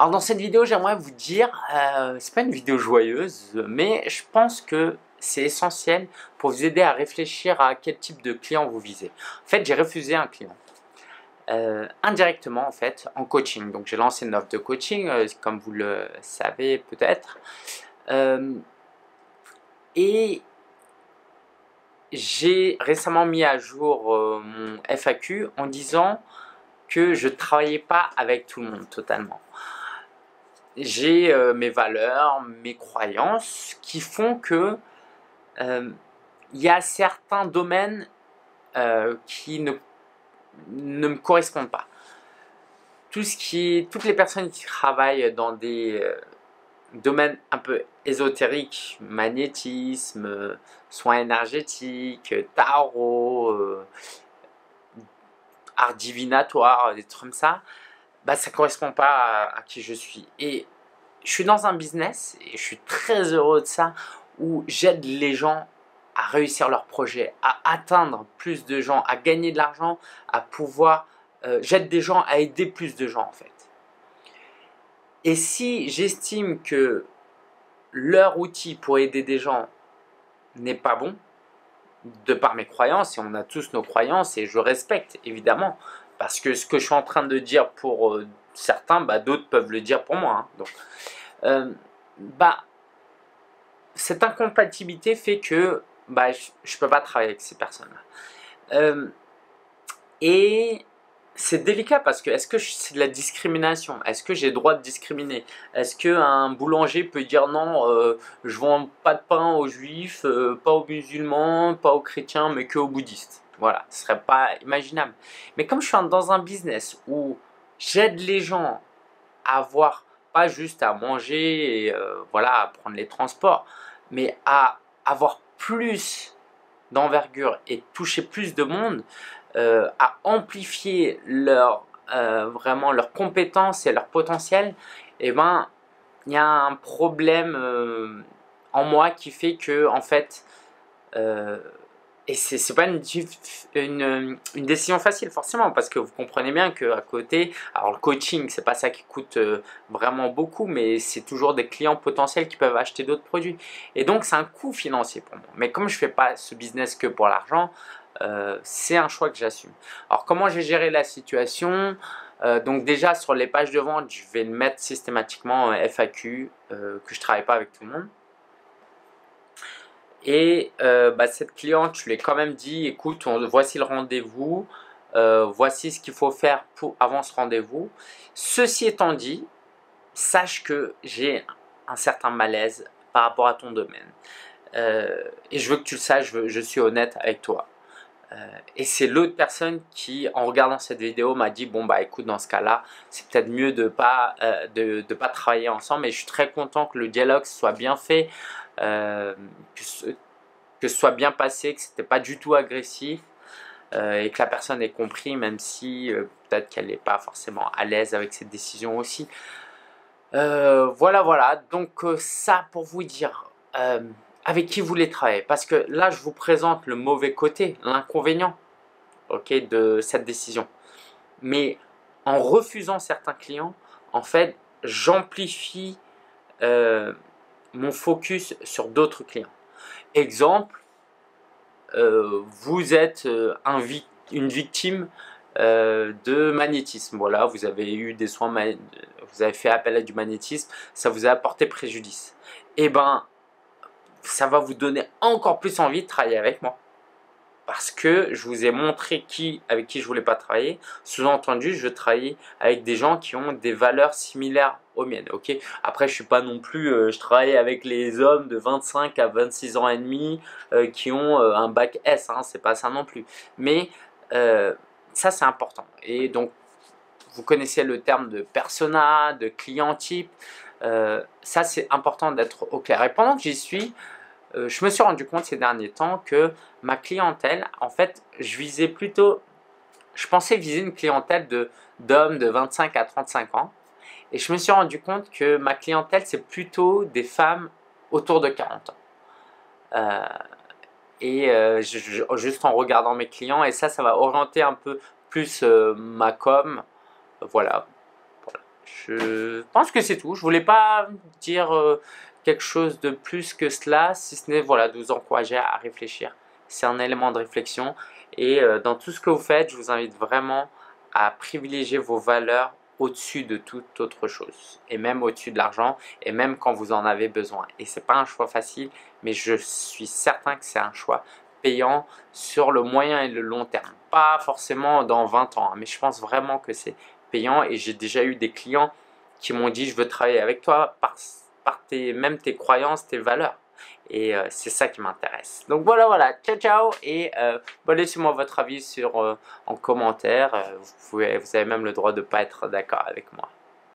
Alors dans cette vidéo, j'aimerais vous dire, c'est pas une vidéo joyeuse, mais je pense que c'est essentiel pour vous aider à réfléchir à quel type de client vous visez. En fait, j'ai refusé un client, indirectement en fait, en coaching. Donc j'ai lancé une offre de coaching, comme vous le savez peut-être. Et j'ai récemment mis à jour mon FAQ en disant que je ne travaillais pas avec tout le monde totalement. J'ai mes valeurs, mes croyances qui font que il y a certains domaines qui ne me correspondent pas. Toutes les personnes qui travaillent dans des domaines un peu ésotériques, magnétisme, soins énergétiques, tarot, art divinatoire, des trucs comme ça, bah, ça ne correspond pas à qui je suis. Et je suis dans un business, et je suis très heureux de ça, où j'aide les gens à réussir leur projet, à atteindre plus de gens, à gagner de l'argent, à pouvoir... j'aide des gens à aider plus de gens, en fait. Et si j'estime que leur outil pour aider des gens n'est pas bon, de par mes croyances, et on a tous nos croyances, et je respecte, évidemment, parce que ce que je suis en train de dire pour certains, bah, d'autres peuvent le dire pour moi. Hein, donc, cette incompatibilité fait que bah, je ne peux pas travailler avec ces personnes-là. Et c'est délicat parce que est-ce que c'est de la discrimination? Est-ce que j'ai le droit de discriminer? Est-ce qu'un boulanger peut dire non, je ne vends pas de pain aux juifs, pas aux musulmans, pas aux chrétiens, mais que aux bouddhistes? Voilà, ce ne serait pas imaginable. Mais comme je suis dans un business où j'aide les gens à avoir pas juste à manger et voilà, à prendre les transports, mais à avoir plus d'envergure et toucher plus de monde, à amplifier leurs compétences et leur potentiel, et ben il y a un problème en moi qui fait que en fait, et c'est pas une décision facile forcément, parce que vous comprenez bien qu'à côté, alors le coaching c'est pas ça qui coûte vraiment beaucoup, mais c'est toujours des clients potentiels qui peuvent acheter d'autres produits, et donc c'est un coût financier pour moi. Mais comme je fais pas ce business que pour l'argent, c'est un choix que j'assume. Alors comment j'ai géré la situation? Donc déjà sur les pages de vente, je vais mettre systématiquement FAQ, que je travaille pas avec tout le monde. Et cette cliente, je lui ai quand même dit, écoute, voici le rendez-vous, voici ce qu'il faut faire avant ce rendez-vous. Ceci étant dit, sache que j'ai un certain malaise par rapport à ton domaine. Et je veux que tu le saches, je suis honnête avec toi. Et c'est l'autre personne qui, en regardant cette vidéo, m'a dit, bon bah écoute, dans ce cas-là, c'est peut-être mieux de ne pas travailler ensemble. Et je suis très content que le dialogue soit bien fait, que ce soit bien passé, que c'était pas du tout agressif, et que la personne ait compris, même si peut-être qu'elle n'est pas forcément à l'aise avec cette décision aussi. Voilà, donc ça pour vous dire... avec qui vous voulez travailler? Parce que là, je vous présente le mauvais côté, l'inconvénient, okay, de cette décision. Mais en refusant certains clients, en fait, j'amplifie mon focus sur d'autres clients. Exemple, vous êtes une victime de magnétisme. Voilà, vous avez eu des soins, vous avez fait appel à du magnétisme, ça vous a apporté préjudice. Eh ben, ça va vous donner encore plus envie de travailler avec moi, parce que je vous ai montré avec qui je voulais pas travailler. Sous-entendu, je travaille avec des gens qui ont des valeurs similaires aux miennes. Ok. Après, je suis pas non plus, je travaille avec les hommes de 25 à 26 ans et demi qui ont un bac S. Hein, c'est pas ça non plus. Mais ça, c'est important. Et donc, vous connaissez le terme de persona, de client type. Ça, c'est important d'être au clair. Et pendant que j'y suis, je me suis rendu compte ces derniers temps que ma clientèle, en fait, je pensais viser une clientèle d'hommes de 25 à 35 ans. Et je me suis rendu compte que ma clientèle, c'est plutôt des femmes autour de 40 ans. Juste en regardant mes clients, et ça va orienter un peu plus ma com. Voilà. Je pense que c'est tout. Je voulais pas dire quelque chose de plus que cela, si ce n'est voilà, de vous encourager à réfléchir. C'est un élément de réflexion. Et dans tout ce que vous faites, je vous invite vraiment à privilégier vos valeurs au-dessus de toute autre chose, et même au-dessus de l'argent, et même quand vous en avez besoin. Et c'est pas un choix facile, mais je suis certain que c'est un choix payant sur le moyen et le long terme. Pas forcément dans 20 ans, mais je pense vraiment que c'est payant. Et j'ai déjà eu des clients qui m'ont dit « je veux travailler avec toi par tes croyances, tes valeurs ». Et c'est ça qui m'intéresse. Donc voilà, ciao et bon, laissez-moi votre avis en commentaire. Vous avez même le droit de ne pas être d'accord avec moi.